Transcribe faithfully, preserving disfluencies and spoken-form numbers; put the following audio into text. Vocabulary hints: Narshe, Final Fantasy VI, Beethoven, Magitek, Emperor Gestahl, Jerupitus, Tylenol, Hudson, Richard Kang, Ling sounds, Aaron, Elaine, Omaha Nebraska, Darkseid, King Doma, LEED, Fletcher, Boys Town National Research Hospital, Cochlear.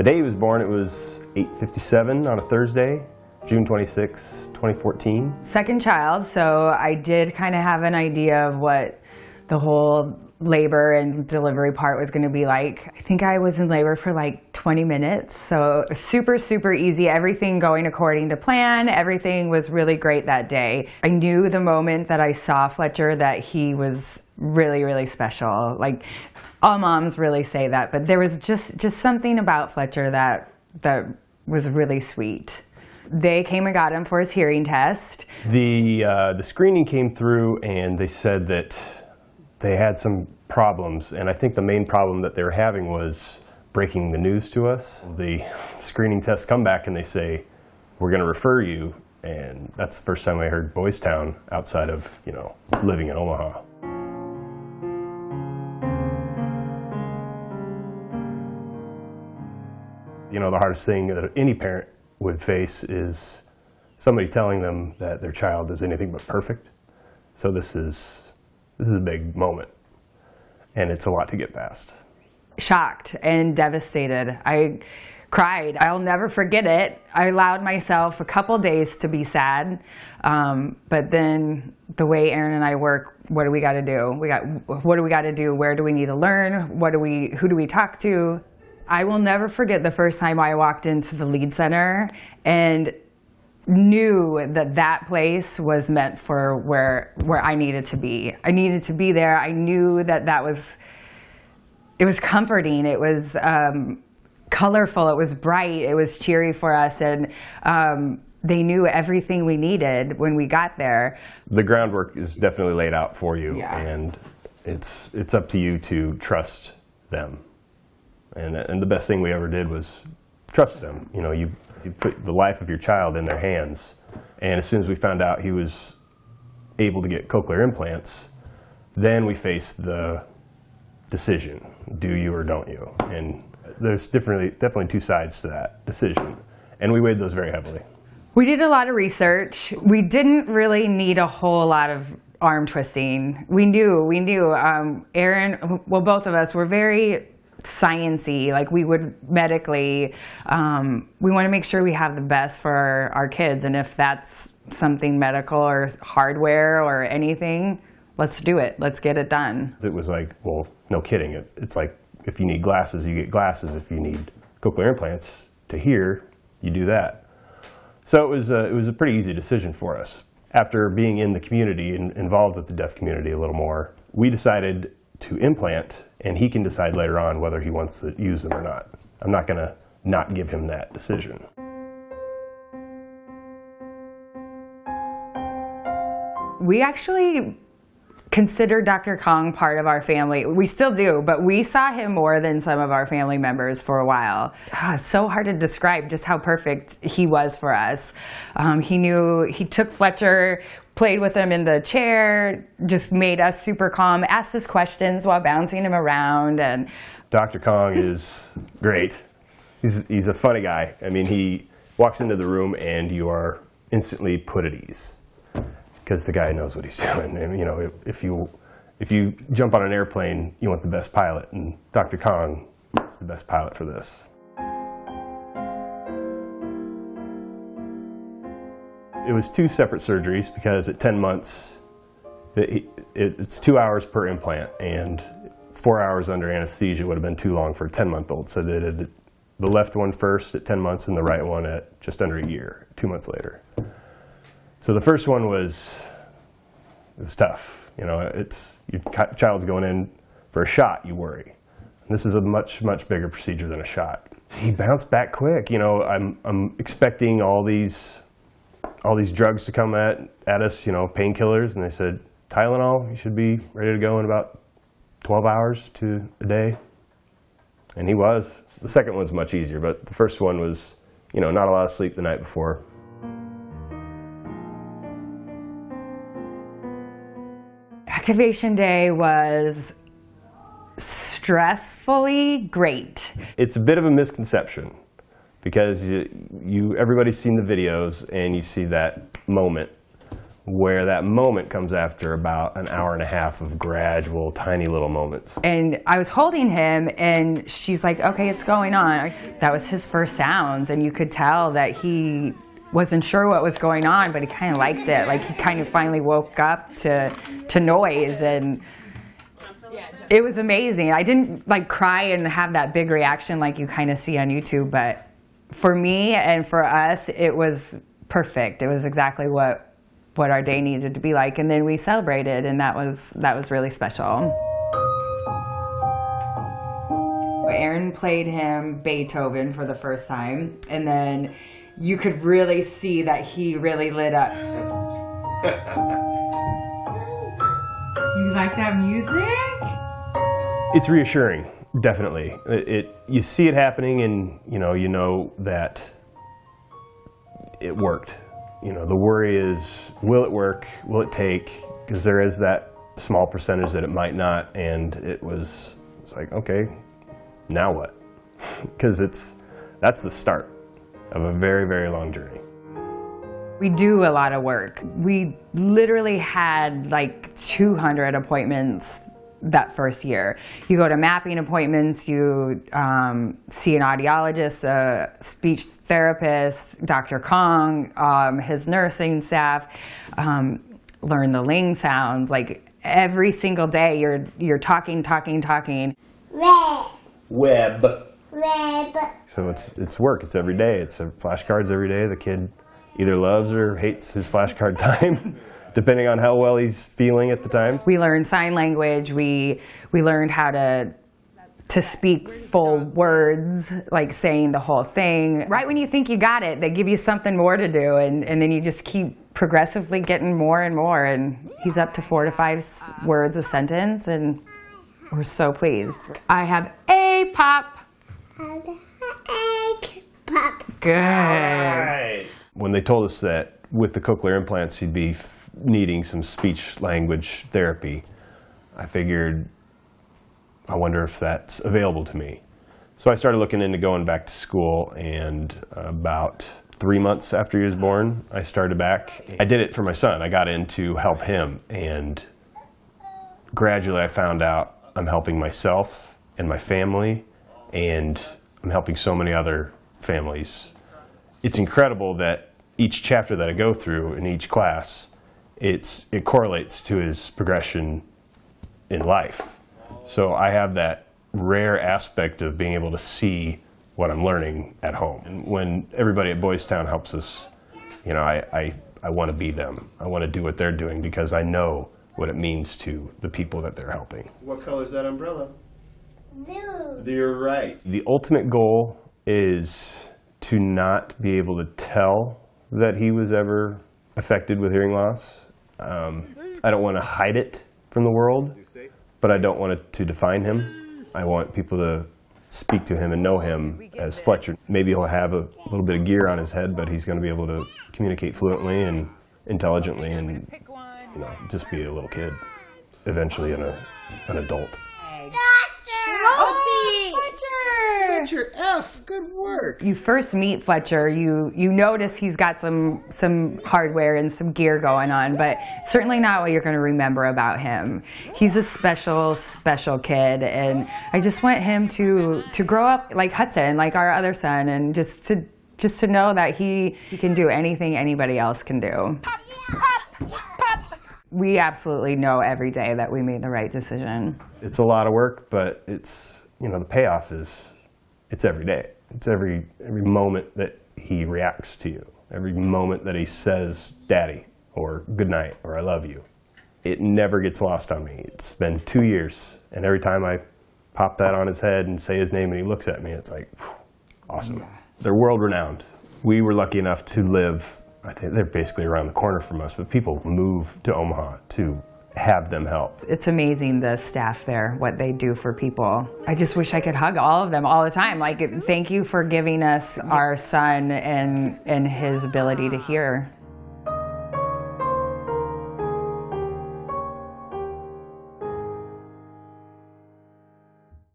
The day he was born, it was eight fifty-seven on a Thursday, June twenty-sixth, twenty fourteen. Second child, so I did kind of have an idea of what the whole labor and delivery part was going to be like. I think I was in labor for like twenty minutes, so super, super easy. Everything going according to plan. Everything was really great that day. I knew the moment that I saw Fletcher that he was really, really special. Like, all moms really say that, but there was just, just something about Fletcher that, that was really sweet. They came and got him for his hearing test. The, uh, the screening came through and they said that they had some problems, and I think the main problem that they were having was breaking the news to us. The screening tests come back and they say, we're gonna refer you, and that's the first time I heard Boys Town outside of, you know, living in Omaha. You know, the hardest thing that any parent would face is somebody telling them that their child is anything but perfect. So this is This is a big moment, and it's a lot to get past. Shocked and devastated. I cried. I'll never forget it. I allowed myself a couple days to be sad, um, but then the way Aaron and I work, what do we got to do? We got, what do we got to do? Where do we need to learn? What do we, who do we talk to? I will never forget the first time I walked into the LEED Center and knew that that place was meant for where where I needed to be. I needed to be there. I knew that that was, it was comforting. It was um, colorful. It was bright. It was cheery for us, and um, they knew everything we needed when we got there. The groundwork is definitely laid out for you, yeah. And it's it's up to you to trust them. And and the best thing we ever did was trust them. You know, you, you put the life of your child in their hands. And as soon as we found out he was able to get cochlear implants, then we faced the decision, do you or don't you? And there's definitely, definitely two sides to that decision. And we weighed those very heavily. We did a lot of research. We didn't really need a whole lot of arm twisting. We knew, we knew. Um, Aaron, well, both of us were very science-y, like we would medically, um, we want to make sure we have the best for our kids, and if that's something medical or hardware or anything, let's do it, let's get it done. It was like, well, no kidding, it, it's like if you need glasses, you get glasses, if you need cochlear implants to hear, you do that. So it was a, it was a pretty easy decision for us. After being in the community and involved with the deaf community a little more, we decided to implant, and he can decide later on whether he wants to use them or not. I'm not gonna not give him that decision. We actually consider Doctor Kang part of our family. We still do, but we saw him more than some of our family members for a while. Ah, it's so hard to describe just how perfect he was for us. Um, he knew, he took Fletcher, played with him in the chair, just made us super calm, asked us questions while bouncing him around. And Doctor Kang is great. He's, he's a funny guy. I mean, he walks into the room and you are instantly put at ease, because the guy knows what he's doing. And, you know, if you if you jump on an airplane, you want the best pilot, and Doctor Kang is the best pilot for this. It was two separate surgeries, because at ten months, it, it, it's two hours per implant, and four hours under anesthesia would have been too long for a ten-month-old. So they did the left one first at ten months, and the right one at just under a year, two months later. So the first one was, it was tough. You know, it's, your child's going in for a shot, you worry. And this is a much, much bigger procedure than a shot. He bounced back quick. You know, I'm, I'm expecting all these, all these drugs to come at, at us, you know, painkillers. And they said, Tylenol, you should be ready to go in about twelve hours to a day. And he was. So the second one's much easier, but the first one was, you know, not a lot of sleep the night before. Activation day was stressfully great. It's a bit of a misconception, because you, you everybody's seen the videos and you see that moment where that moment comes after about an hour and a half of gradual, tiny little moments. And I was holding him, and she's like, okay, it's going on. That was his first sounds, and you could tell that he wasn't sure what was going on, but he kind of liked it. Like, he kind of finally woke up to, to noise, and it was amazing. I didn't, like, cry and have that big reaction like you kind of see on YouTube, but for me and for us, it was perfect. It was exactly what what our day needed to be like, and then we celebrated, and that was that was really special. Aaron played him Beethoven for the first time, and then you could really see that he really lit up. You like that music? It's reassuring, definitely. It, it you see it happening, and you know you know that it worked. You know, the worry is, will it work? Will it take? Because there is that small percentage that it might not, and it was, it's like, okay, now what? Because it's, that's the start of a very, very long journey. We do a lot of work. We literally had like two hundred appointments that first year. You go to mapping appointments, you um, see an audiologist, a speech therapist, Doctor Kang, um, his nursing staff, um, learn the Ling sounds. Like, every single day you're you're talking, talking, talking. Web. Web. Web. So it's, it's work, it's every day. It's flashcards every day. The kid either loves or hates his flashcard time. Depending on how well he's feeling at the time. We learned sign language, we, we learned how to, to speak full words, like saying the whole thing. Right when you think you got it, they give you something more to do, and, and then you just keep progressively getting more and more, and he's up to four to five words a sentence, and we're so pleased. I have a pop. I have a pop. Good. Right. When they told us that with the cochlear implants he'd be needing some speech language therapy, I figured, I wonder if that's available to me. So I started looking into going back to school, and about three months after he was born, I started back. I did it for my son. I got in to help him, and gradually I found out I'm helping myself and my family, and I'm helping so many other families. It's incredible that each chapter that I go through in each class, it's, it correlates to his progression in life. So I have that rare aspect of being able to see what I'm learning at home. And when everybody at Boys Town helps us, you know, I, I, I want to be them. I want to do what they're doing because I know what it means to the people that they're helping. What color is that umbrella? Blue. You're right. The ultimate goal is to not be able to tell that he was ever affected with hearing loss. Um, I don't want to hide it from the world, but I don't want it to define him. I want people to speak to him and know him as Fletcher. Maybe he'll have a little bit of gear on his head, but he's going to be able to communicate fluently and intelligently, and you know, just be a little kid, eventually an, a, an adult. Fletcher F, good work. You first meet Fletcher, you you notice he's got some some hardware and some gear going on, but certainly not what you're going to remember about him. He's a special, special kid, and I just want him to to grow up like Hudson, like our other son, and just to just to know that he, he can do anything anybody else can do. Pop, pop, pop. We absolutely know every day that we made the right decision. It's a lot of work, but it's, you know, the payoff is, it's every day. It's every, every moment that he reacts to you. Every moment that he says, Daddy, or good night, or I love you. It never gets lost on me. It's been two years, and every time I pop that on his head and say his name and he looks at me, it's like, whew, awesome. Yeah. They're world renowned. We were lucky enough to live, I think they're basically around the corner from us, but people move to Omaha to have them help. It's amazing, the staff there, what they do for people. I just wish I could hug all of them all the time. Like, thank you for giving us our son and, and his ability to hear.